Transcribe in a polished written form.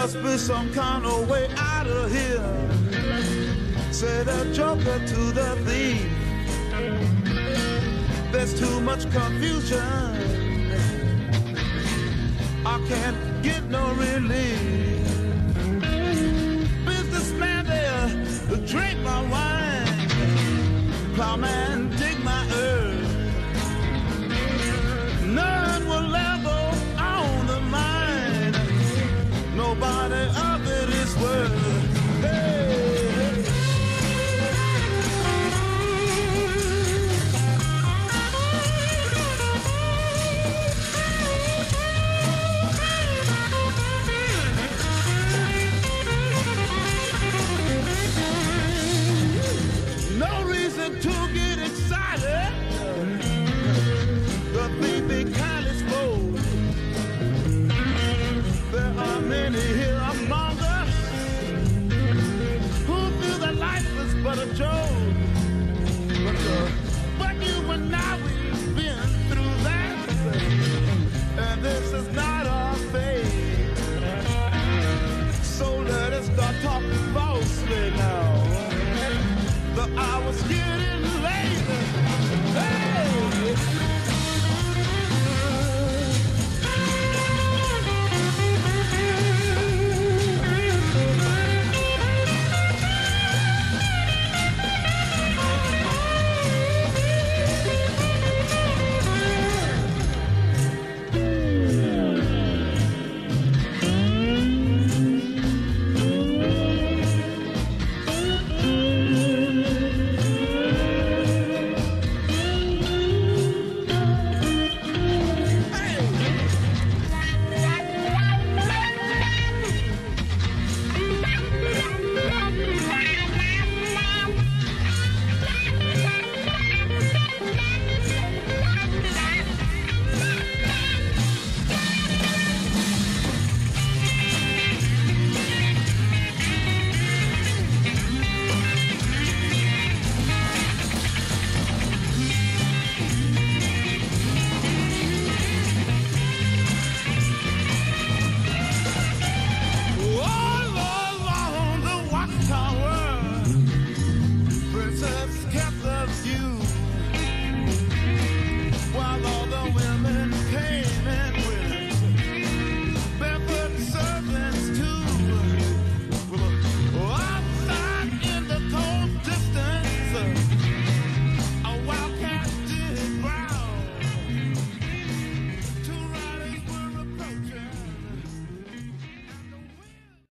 must be some kind of way out of here. Said the joker to the thief, there's too much confusion, I can't get no relief.